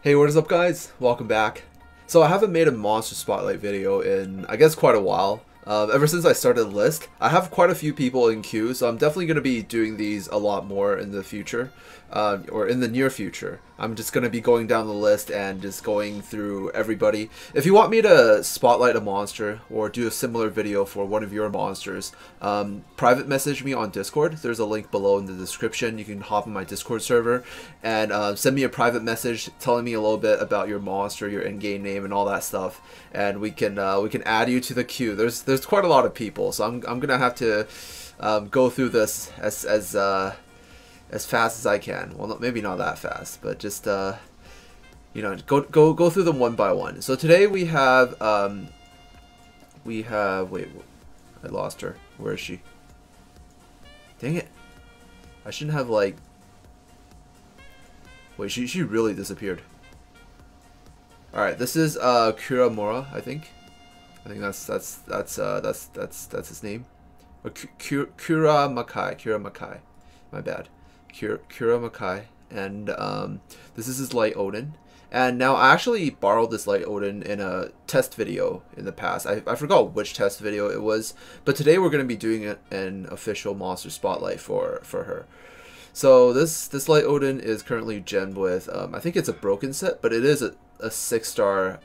Hey, what is up guys? Welcome back. So I haven't made a monster spotlight video in, I guess, quite a while. Ever since I started Lisk, I have quite a few people in queue, so I'm definitely going to be doing these a lot more in the future, or in the near future. I'm just going to be going down the list and just going through everybody. If you want me to spotlight a monster or do a similar video for one of your monsters, private message me on Discord. There's a link below in the description. You can hop on my Discord server and send me a private message telling me a little bit about your monster, your in-game name, and all that stuff. And we can add you to the queue. There's quite a lot of people, so I'm gonna have to go through this as fast as I can. Well, maybe not that fast, but just you know, go through them one by one. So today we have wait, I lost her. Where is she? Dang it! I shouldn't have like. Wait, she really disappeared. All right, this is Kuramakai, I think. I think that's his name. Or Kuramakai. My bad. Kuramakai, and this is his Light Odin. And now I actually borrowed this Light Odin in a test video in the past. I forgot which test video it was, but today we're going to be doing an official monster spotlight for her. So this Light Odin is currently gemmed with I think it's a broken set, but it is a 6-star,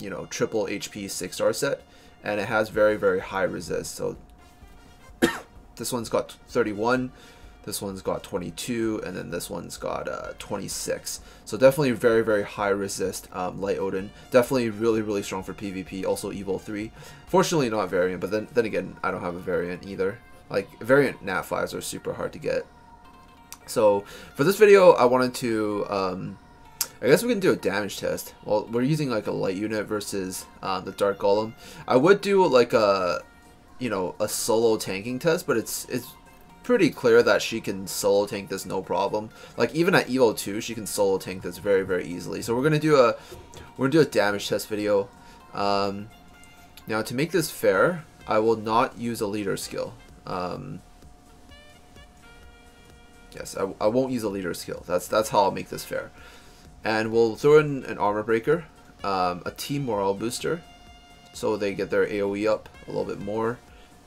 you know, triple HP 6-star set, and it has very, very high resist. So this one's got 31, this one's got 22, and then this one's got 26. So definitely very, very high resist Light Odin. Definitely really, really strong for PvP. Also Evo 3. Fortunately not variant, but then again, I don't have a variant either. Like, variant Nat 5s are super hard to get. So for this video, I wanted to... I guess we can do a damage test. Well, we're using like a light unit versus the dark golem. I would do like a, you know, a solo tanking test, but it's pretty clear that she can solo tank this no problem. Like even at Evo 2, she can solo tank this very, very easily. So we're gonna do a damage test video. Now to make this fair, I will not use a leader skill. Yes, I won't use a leader skill. That's how I'll make this fair. And we'll throw in an armor breaker, a team morale booster, so they get their AoE up a little bit more.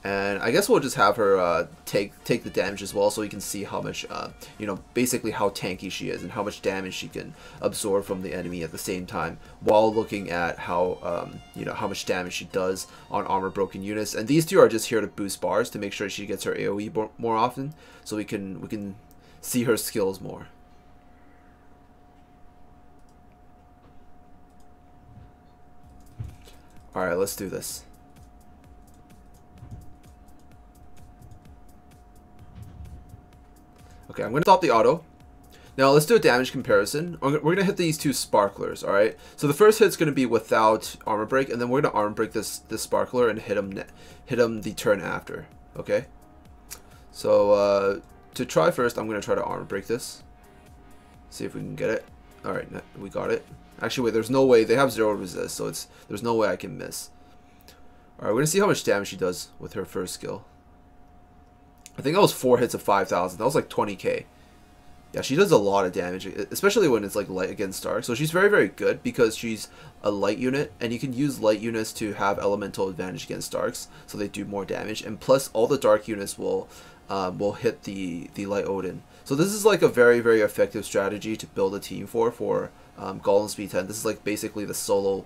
And I guess we'll just have her take the damage as well, so we can see how much, you know, basically how tanky she is and how much damage she can absorb from the enemy at the same time, while looking at how, you know, how much damage she does on armor broken units. And these two are just here to boost bars to make sure she gets her AoE more often, so we can see her skills more. Alright, let's do this. Okay, I'm going to stop the auto. Now let's do a damage comparison. We're going to hit these two sparklers, alright? So the first hit's going to be without armor break, and then we're going to armor break this sparkler and hit him the turn after, okay? So to try first, I'm going to try to armor break this. See if we can get it. Alright, we got it. Actually, wait, there's no way. They have 0 resist, so there's no way I can miss. Alright, we're going to see how much damage she does with her first skill. I think that was 4 hits of 5,000. That was like 20k. Yeah, she does a lot of damage, especially when it's like light against dark. So she's very, very good because she's a light unit, and you can use light units to have elemental advantage against darks, so they do more damage. And plus, all the dark units will hit the Light Odin. So this is like a very, very effective strategy to build a team for Golem Speed 10. This is like basically the solo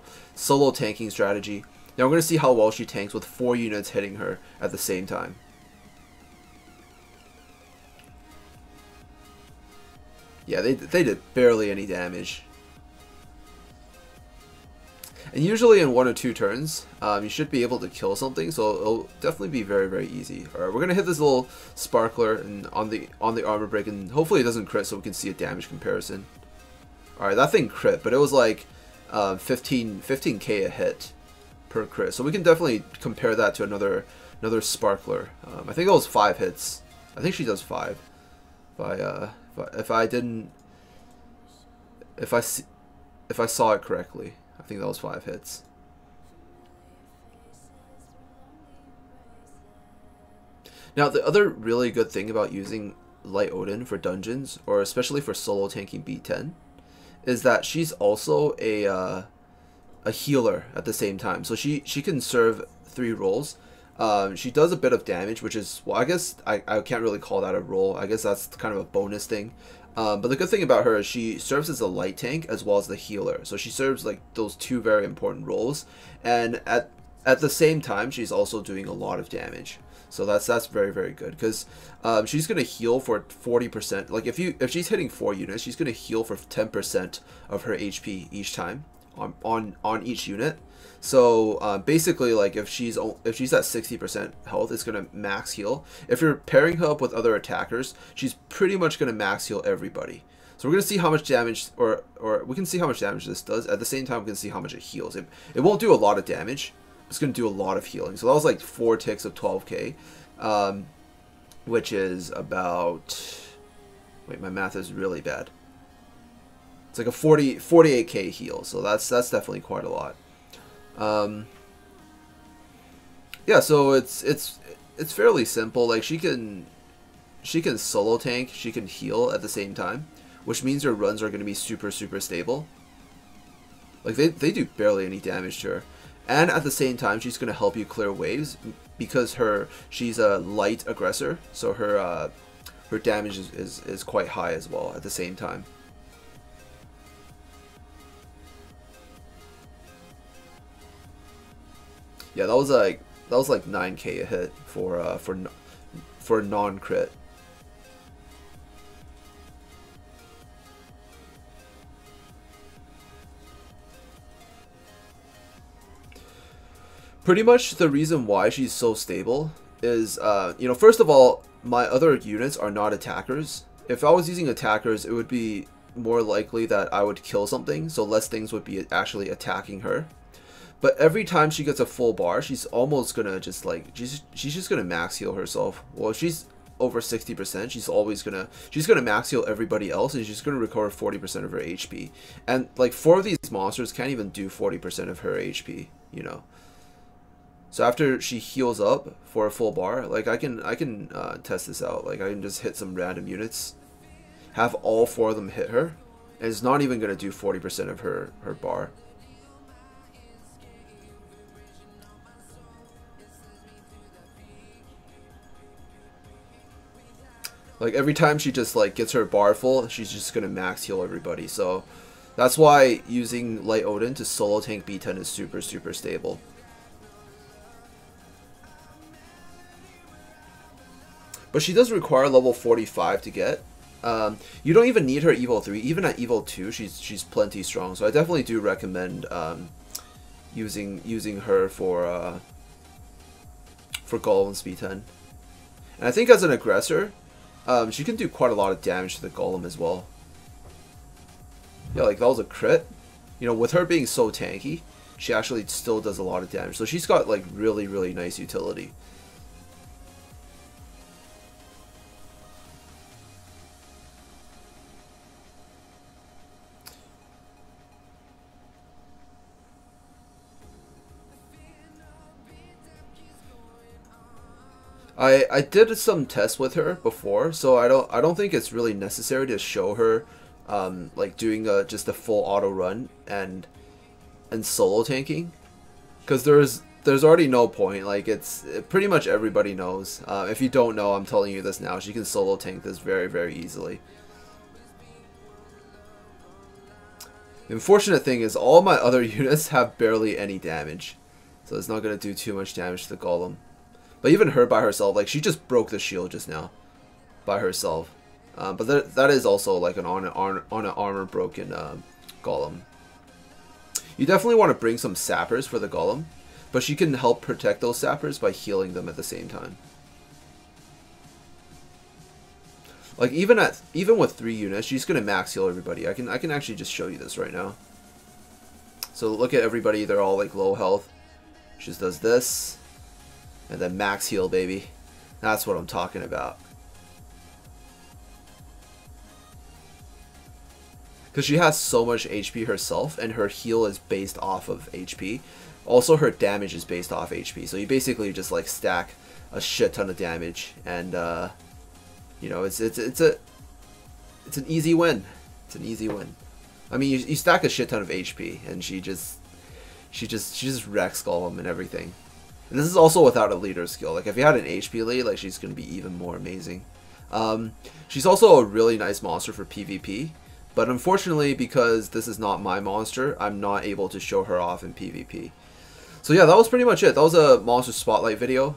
tanking strategy. Now we're going to see how well she tanks with 4 units hitting her at the same time. Yeah, they did barely any damage. And usually in 1 or 2 turns, you should be able to kill something, so it'll definitely be very, very easy. All right, we're gonna hit this little sparkler and on the armor break, and hopefully it doesn't crit, so we can see a damage comparison. All right, that thing crit, but it was like 15k a hit per crit, so we can definitely compare that to another sparkler. I think it was 5 hits. I think she does 5. If I saw it correctly. I think that was 5 hits. Now the other really good thing about using Light Odin for dungeons, or especially for solo tanking B10, is that she's also a healer at the same time. So she can serve three roles. She does a bit of damage, which is, well, I guess I can't really call that a role. I guess that's kind of a bonus thing. But the good thing about her is she serves as a light tank as well as the healer. So she serves like those two very important roles. And at the same time, she's also doing a lot of damage. So that's very, very good, because she's going to heal for 40%. Like if she's hitting 4 units, she's going to heal for 10% of her HP each time on each unit. So basically, like if she's at 60% health, it's going to max heal. If you're pairing her up with other attackers, she's pretty much going to max heal everybody. So we're going to see how much damage, or we can see how much damage this does. At the same time, we can see how much it heals. It won't do a lot of damage. It's going to do a lot of healing. So that was like 4 ticks of 12k, which is about, wait, my math is really bad. It's like a 48k heal. So that's definitely quite a lot. Yeah, so it's fairly simple. Like she can solo tank, she can heal at the same time, which means her runs are going to be super, super stable. Like they do barely any damage to her. And at the same time, she's going to help you clear waves because she's a light aggressor, so her damage is quite high as well at the same time. Yeah, that was like 9k a hit for non-crit. Pretty much the reason why she's so stable is, you know, first of all, my other units are not attackers. If I was using attackers, it would be more likely that I would kill something, so less things would be actually attacking her. But every time she gets a full bar, she's almost gonna just like, she's just gonna max heal herself. Well, if she's over 60%, she's gonna max heal everybody else, and she's gonna recover 40% of her HP. And like 4 of these monsters can't even do 40% of her HP, you know. So after she heals up for a full bar, like I can test this out. Like I can just hit some random units, have all 4 of them hit her, and it's not even gonna do 40% of her bar. Like every time she just like gets her bar full, she's just gonna max heal everybody. So that's why using Light Odin to solo tank B10 is super, super stable. But she does require level 45 to get. You don't even need her Evo 3. Even at Evo 2, she's plenty strong. So I definitely do recommend using her for Golem's B10. And I think as an aggressor, she can do quite a lot of damage to the Golem as well. Yeah, like that was a crit. You know, with her being so tanky, she actually still does a lot of damage. So she's got like really, really nice utility. I did some tests with her before, so I don't think it's really necessary to show her like doing just a full auto run and solo tanking, because there's already no point. Like it's pretty much everybody knows. If you don't know, I'm telling you this now. She can solo tank this very, very easily. The unfortunate thing is all my other units have barely any damage, so it's not gonna do too much damage to the Golem. But even her by herself, like she just broke the shield just now, by herself. But that is also like an armor broken Golem. You definitely want to bring some sappers for the Golem, but she can help protect those sappers by healing them at the same time. Like even with 3 units, she's gonna max heal everybody. I can actually just show you this right now. So look at everybody; they're all like low health. She just does this. And then max heal, baby. That's what I'm talking about. Because she has so much HP herself, and her heal is based off of HP. Also, her damage is based off HP. So you basically just like stack a shit ton of damage, and you know, it's an easy win. It's an easy win. I mean, you stack a shit ton of HP, and she just wrecks Golem and everything. And this is also without a leader skill. Like, if you had an HP lead, like, she's going to be even more amazing. She's also a really nice monster for PvP, but unfortunately, because this is not my monster, I'm not able to show her off in PvP. So yeah, that was pretty much it. That was a monster spotlight video.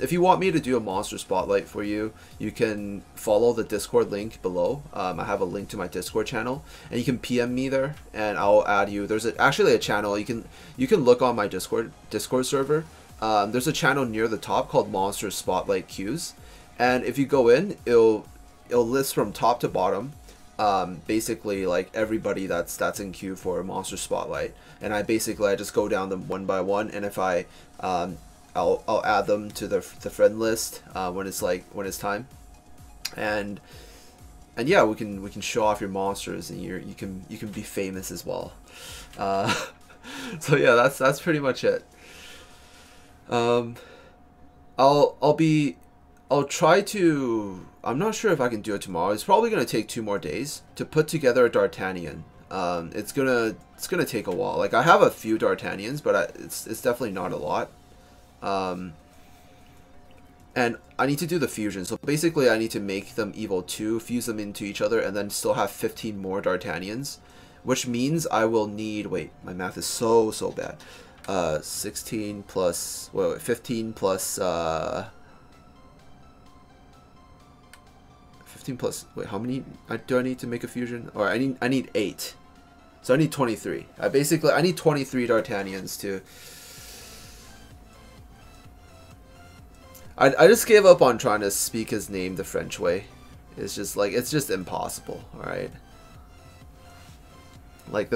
If you want me to do a monster spotlight for you, you can follow the Discord link below. I have a link to my Discord channel, and you can PM me there, and I'll add you. There's actually a channel. You can look on my Discord server. There's a channel near the top called Monster Spotlight Queues, and if you go in, it'll list from top to bottom. Basically, like, everybody that's in queue for a monster spotlight, and I just go down them one by one, and if I'll add them to the friend list when it's time, and yeah, we can show off your monsters, and you can be famous as well. So yeah, that's pretty much it. I'll try to... I'm not sure if I can do it tomorrow. It's probably going to take 2 more days to put together a d'Artagnan. It's gonna take a while. Like, I have a few d'Artagnans, but it's definitely not a lot. And I need to do the fusion. So basically, I need to make them evil 2, fuse them into each other, and then still have 15 more d'Artagnans, which means I will need... Wait, my math is so bad. 16 plus... Wait, 15 plus... 15 plus, wait, how many do I need to make a fusion? Or I need 8, so I need 23. I need 23 d'Artagnans to... I just gave up on trying to speak his name the French way. It's just like, it's just impossible. All right, like,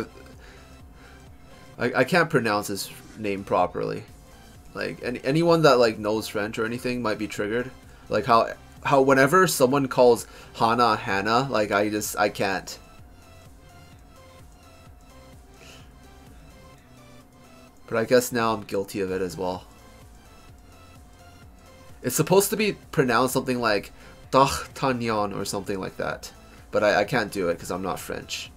I can't pronounce his name properly. Like, anyone that like knows French or anything might be triggered. Like how whenever someone calls Hannah, like, I can't. But I guess now I'm guilty of it as well. It's supposed to be pronounced something like d'Artagnan or something like that. But I can't do it because I'm not French.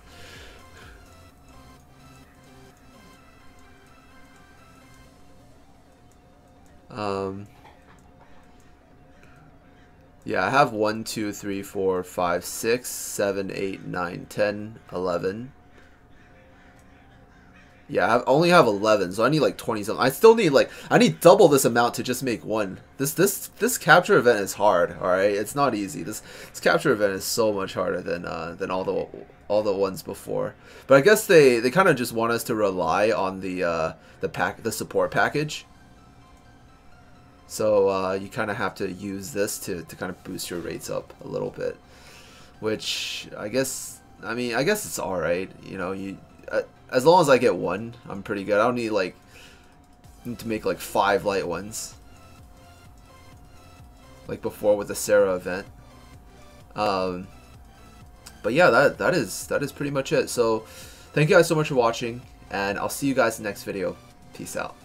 Yeah, I have 1, 2, 3, 4, 5, 6, 7, 8, 9, 10, 11. Yeah, I only have 11, so I need like 20-something. I still need like, I need double this amount to just make one. This capture event is hard, alright? It's not easy. This capture event is so much harder than all the ones before. But I guess they kind of just want us to rely on the support package. So you kind of have to use this to kind of boost your rates up a little bit, which I guess it's all right. You know, as long as I get one, I'm pretty good. I don't need like to make like 5 light ones like before with the Sarah event. But yeah, that is pretty much it. So thank you guys so much for watching, and I'll see you guys in the next video. Peace out.